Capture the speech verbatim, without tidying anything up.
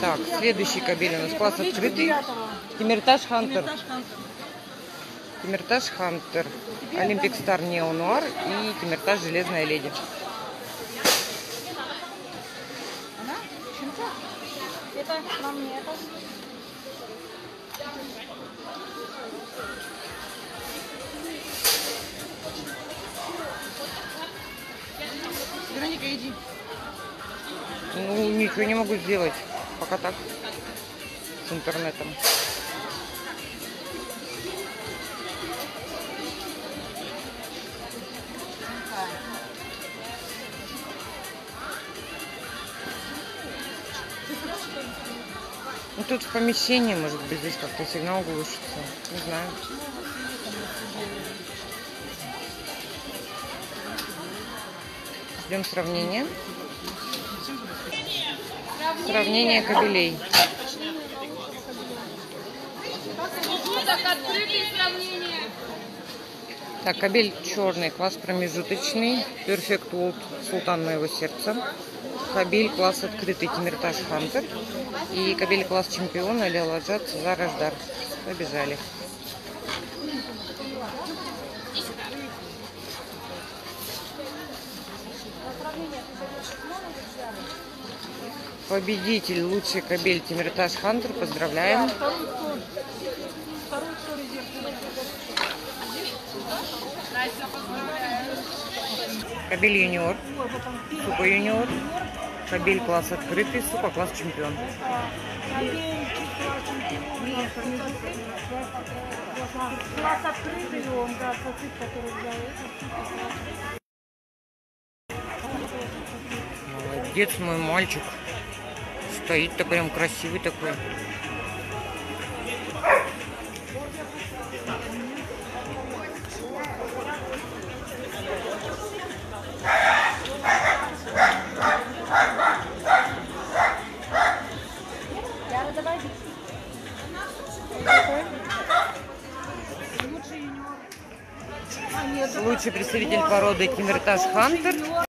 Так, следующий кабель у нас класс открытый. Тимерташ Хантер. Тимерташ Хантер. Олимпик Стар Неонуар и Тимерташ Железная Леди. Вероника, иди. Ну, ничего не могу сделать. Пока так. С интернетом. Ну, тут в помещении, может быть, здесь как-то сигнал глушится. Не знаю. Ждем сравнения. Сравнение кабелей. Так, кабель черный, класс промежуточный. Перфект Уолт, Султан моего сердца. Кабель класс открытый, Тимерташ Хантер. И кабель класс чемпиона, Леоладжат Зараждар. Побежали. Победитель, лучший кабель Тимерташ Хантер. Поздравляем. Кабель юниор, супа юниор. Кабель класс открытый, супа класс чемпион. Класс открытый, он, да, сосуд, который взял. Молодец мой мальчик. Стоит-то прям красивый такой. Лучший представитель породы Тимерташ Хантер.